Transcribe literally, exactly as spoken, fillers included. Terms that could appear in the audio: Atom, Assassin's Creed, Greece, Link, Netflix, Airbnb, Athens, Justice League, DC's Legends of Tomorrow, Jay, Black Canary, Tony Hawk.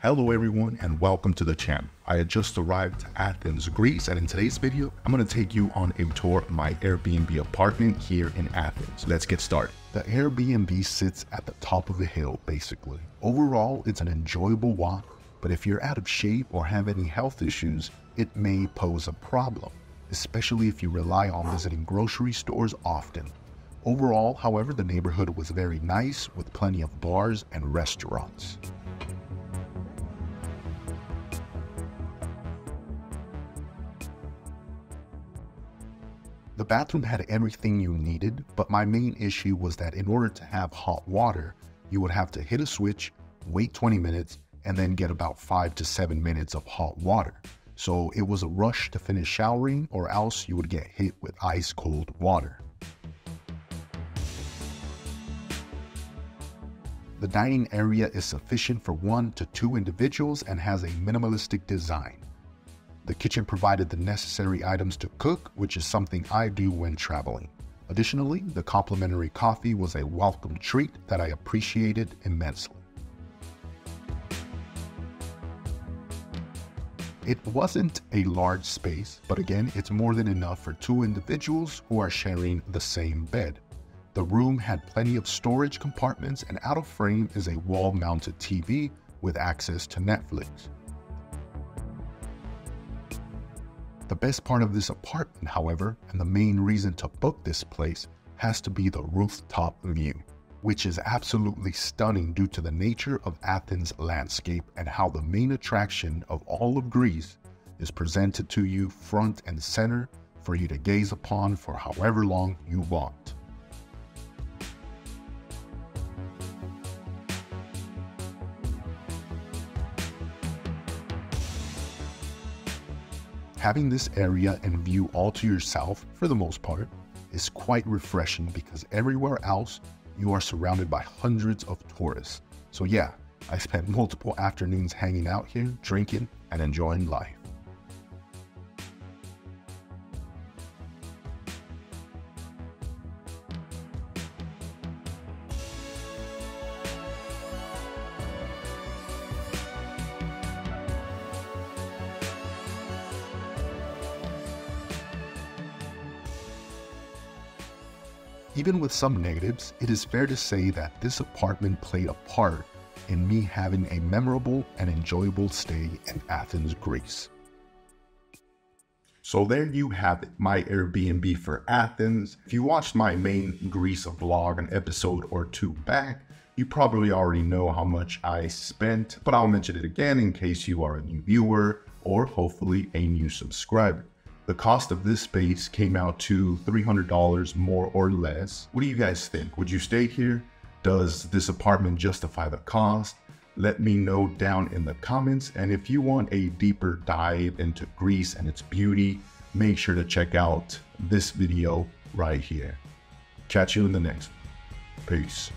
Hello everyone and welcome to the channel. I had just arrived to Athens, Greece, and in today's video, I'm gonna take you on a tour of my Airbnb apartment here in Athens. Let's get started. The Airbnb sits at the top of a hill, basically. Overall, it's an enjoyable walk, but if you're out of shape or have any health issues, it may pose a problem, especially if you rely on visiting grocery stores often. Overall, however, the neighborhood was very nice with plenty of bars and restaurants. The bathroom had everything you needed, but my main issue was that in order to have hot water, you would have to hit a switch, wait twenty minutes, and then get about five to seven minutes of hot water. So it was a rush to finish showering or else you would get hit with ice cold water. The dining area is sufficient for one to two individuals and has a minimalistic design. The kitchen provided the necessary items to cook, which is something I do when traveling. Additionally, the complimentary coffee was a welcome treat that I appreciated immensely. It wasn't a large space, but again, it's more than enough for two individuals who are sharing the same bed. The room had plenty of storage compartments, and out of frame is a wall-mounted T V with access to Netflix. The best part of this apartment, however, and the main reason to book this place, has to be the rooftop view, which is absolutely stunning due to the nature of Athens' landscape and how the main attraction of all of Greece is presented to you front and center for you to gaze upon for however long you want. Having this area and view all to yourself, for the most part, is quite refreshing because everywhere else you are surrounded by hundreds of tourists. So yeah, I spent multiple afternoons hanging out here, drinking and enjoying life. Even with some negatives, it is fair to say that this apartment played a part in me having a memorable and enjoyable stay in Athens, Greece. So there you have it, my Airbnb for Athens. If you watched my main Greece vlog an episode or two back, you probably already know how much I spent, but I'll mention it again in case you are a new viewer or hopefully a new subscriber. The cost of this space came out to three hundred dollars more or less. What do you guys think? Would you stay here? Does this apartment justify the cost? Let me know down in the comments. And if you want a deeper dive into Greece and its beauty, make sure to check out this video right here. Catch you in the next one. Peace.